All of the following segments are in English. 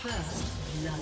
First blood.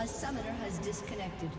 A summoner has disconnected.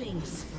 Killing spree.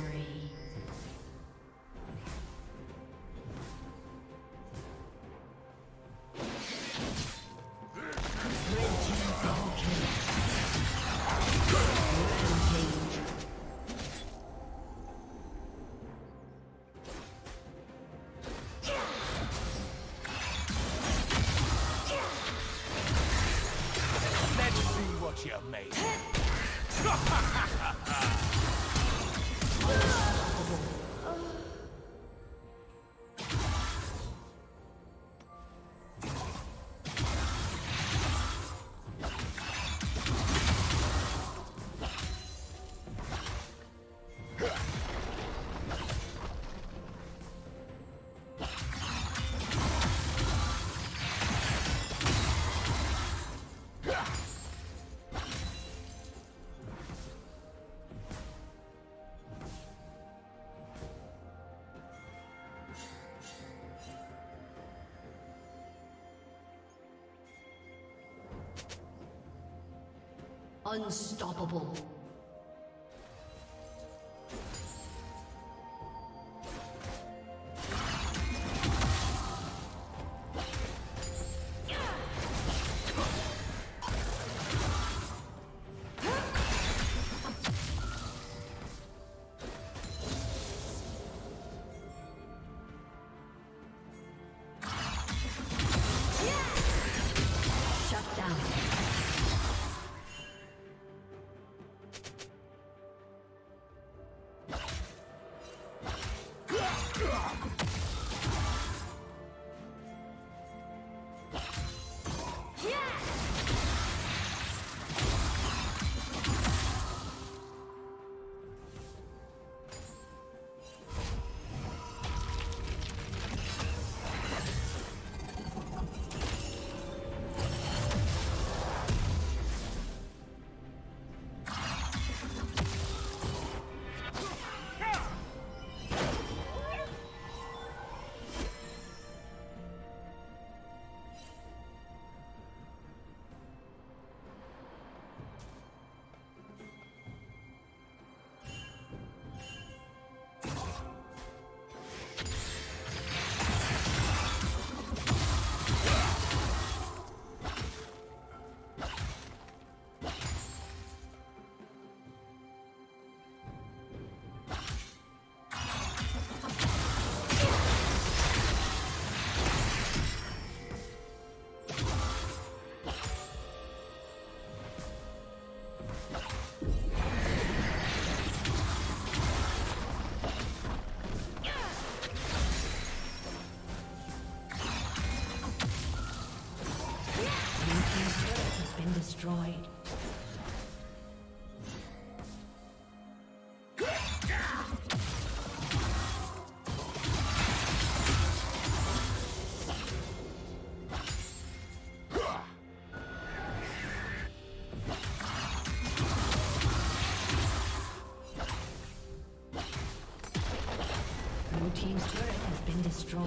Unstoppable. Destroyed. Blue team's turret has been destroyed.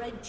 Red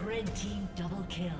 Red team double kill.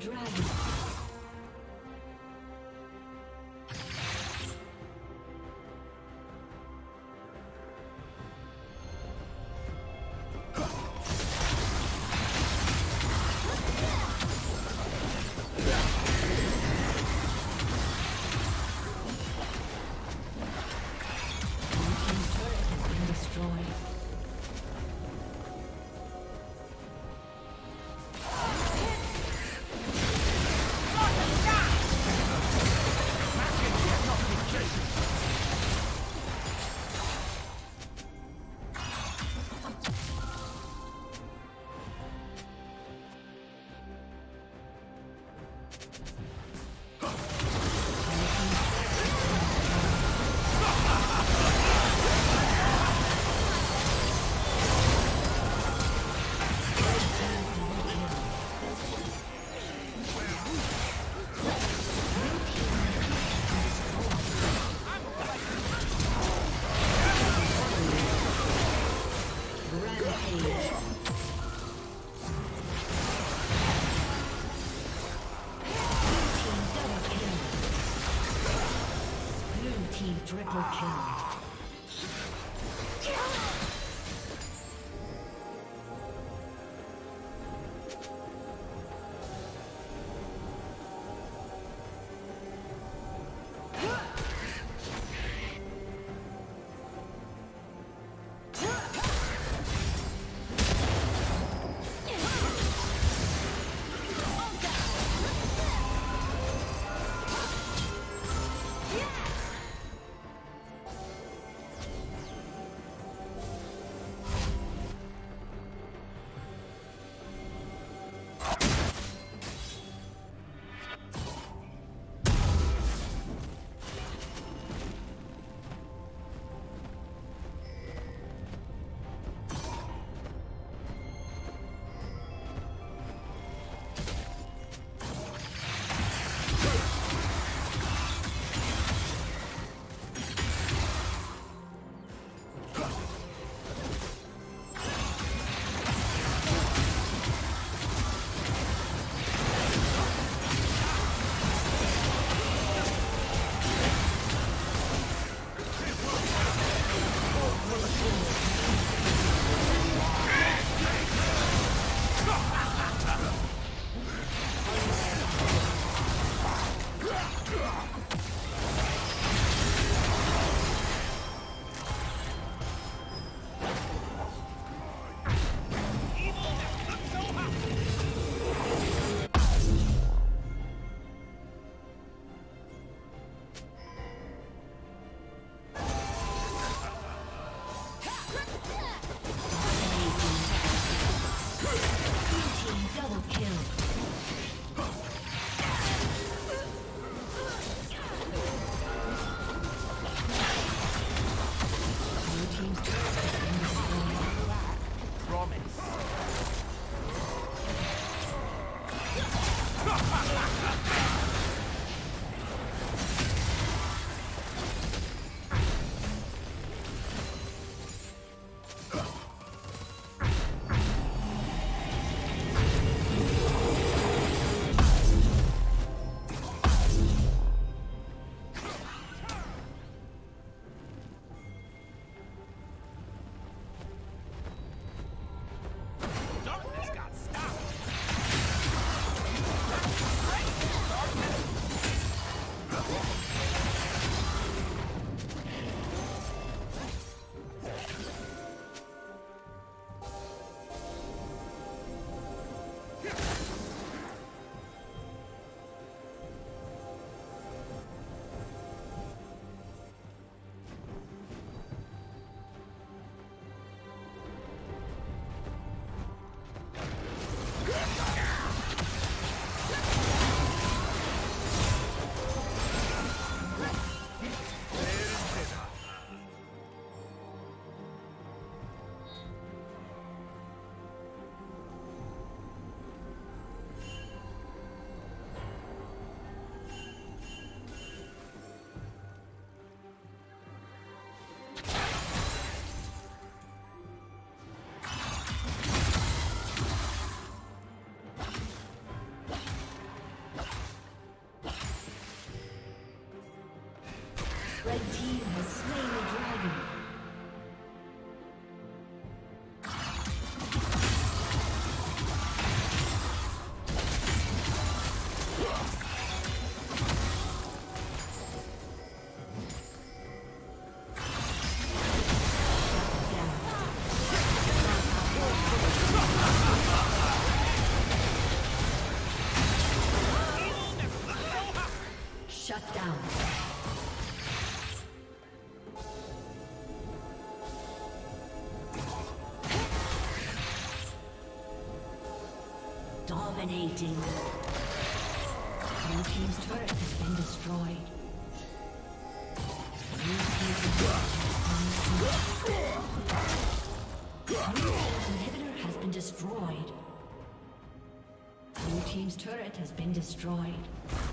Dragon. team triple kill. Red team has slain the dragon. Dominating. Blue team's turret has been destroyed. Blue team's inhibitor has been destroyed. Blue team's turret has been destroyed.